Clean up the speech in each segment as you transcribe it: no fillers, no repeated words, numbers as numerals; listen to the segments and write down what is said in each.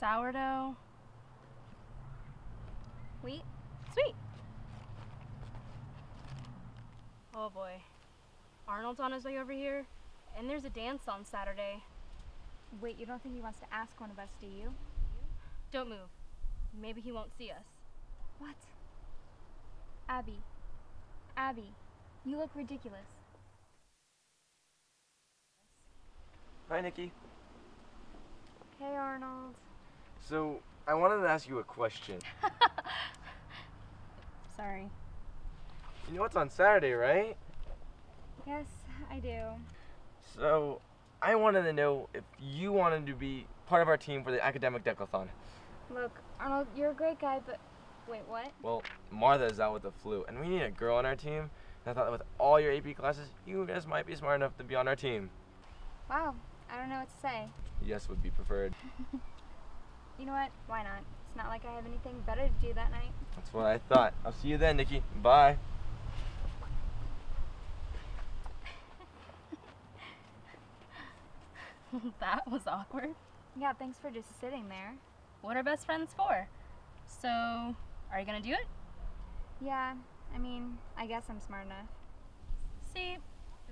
Sourdough. Wheat. Sweet. Oh boy. Arnold's on his way over here, and there's a dance on Saturday. Wait, you don't think he wants to ask one of us, do you? Don't move. Maybe he won't see us. What? Abby. Abby, you look ridiculous. Hi, Nikki. Hey, Arnold. So, I wanted to ask you a question. Sorry. You know it's on Saturday, right? Yes, I do. So, I wanted to know if you wanted to be part of our team for the academic decathlon. Look, Arnold, you're a great guy, but... Wait, what? Well, Martha's out with the flu, and we need a girl on our team. And I thought with all your AP classes, you guys might be smart enough to be on our team. Wow, I don't know what to say. Yes would be preferred. You know what? Why not? It's not like I have anything better to do that night. That's what I thought. I'll see you then, Nikki. Bye. That was awkward. Yeah, thanks for just sitting there. What are best friends for? So, are you gonna do it? Yeah, I mean, I guess I'm smart enough. See,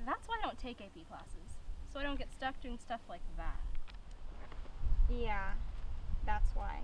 that's why I don't take AP classes, so I don't get stuck doing stuff like that. Yeah, that's why.